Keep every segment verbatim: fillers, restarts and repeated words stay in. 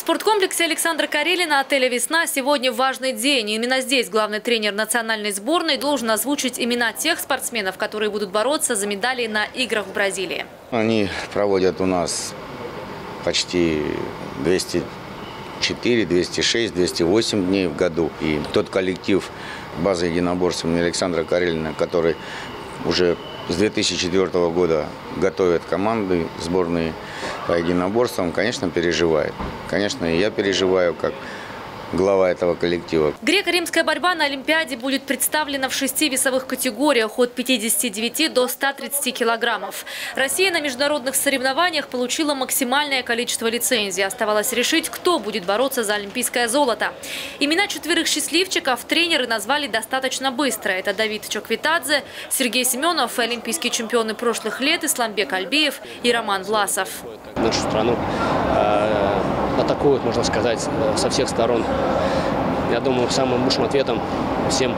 В спорткомплексе Александра Карелина отеля «Весна» сегодня важный день. Именно здесь главный тренер национальной сборной должен озвучить имена тех спортсменов, которые будут бороться за медали на играх в Бразилии. Они проводят у нас почти двести четыре, двести шесть, двести восемь дней в году. И тот коллектив базы единоборств имени Александра Карелина, который уже с две тысячи четвёртого года готовят команды, сборные по единоборствам, конечно, переживает. Конечно, и я переживаю, как глава этого коллектива. Греко-римская борьба на Олимпиаде будет представлена в шести весовых категориях от пятидесяти девяти до ста тридцати килограммов. Россия на международных соревнованиях получила максимальное количество лицензий. Оставалось решить, кто будет бороться за олимпийское золото. Имена четверых счастливчиков тренеры назвали достаточно быстро. Это Давид Чакветадзе, Сергей Семенов, олимпийские чемпионы прошлых лет Исламбек Альбиев и Роман Власов. Нашу страну атакуют, можно сказать, со всех сторон. Я думаю, самым лучшим ответом всем,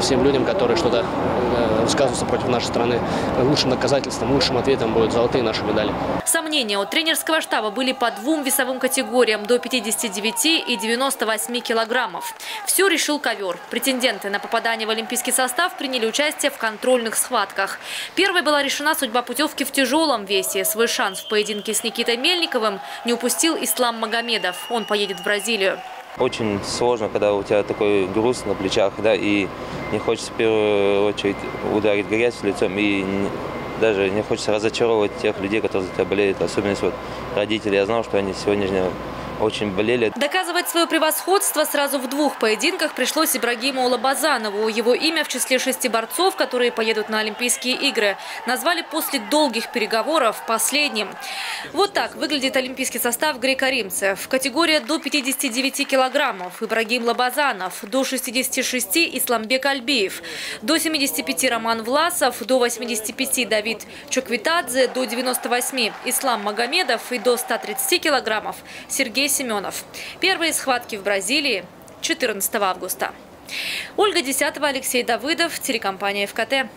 всем людям, которые что-то высказываются против нашей страны, лучшим доказательством, лучшим ответом будут золотые наши медали. Сомнения у тренерского штаба были по двум весовым категориям до пятидесяти девяти и девяноста восьми килограммов. Все решил ковер. Претенденты на попадание в олимпийский состав приняли участие в контрольных схватках. Первой была решена судьба путевки в тяжелом весе. Свой шанс в поединке с Никитой Мельниковым не упустил Ислам Магомедов. Он поедет в Бразилию. Очень сложно, когда у тебя такой груз на плечах, да, и не хочется в первую очередь ударить грязь лицом, и даже не хочется разочаровывать тех людей, которые за тебя болеют, особенно вот родители. Я знал, что они сегодняшнего очень болели. Доказывать свое превосходство сразу в двух поединках пришлось Ибрагиму Лобазанову. Его имя в числе шести борцов, которые поедут на Олимпийские игры, назвали после долгих переговоров последним. Вот так выглядит олимпийский состав греко-римцев. Категория до пятидесяти девяти килограммов – Ибрагим Лобазанов, до шестидесяти шести – Исламбек Альбиев, до семидесяти пяти – Роман Власов, до восьмидесяти пяти – Давид Чакветадзе, до девяноста восьми – Ислам Магомедов и до ста тридцати килограммов – Сергей Семенов. Первые схватки в Бразилии четырнадцатого августа. Ольга, Десятова, Алексей Давыдов, телекомпания «Эфкате».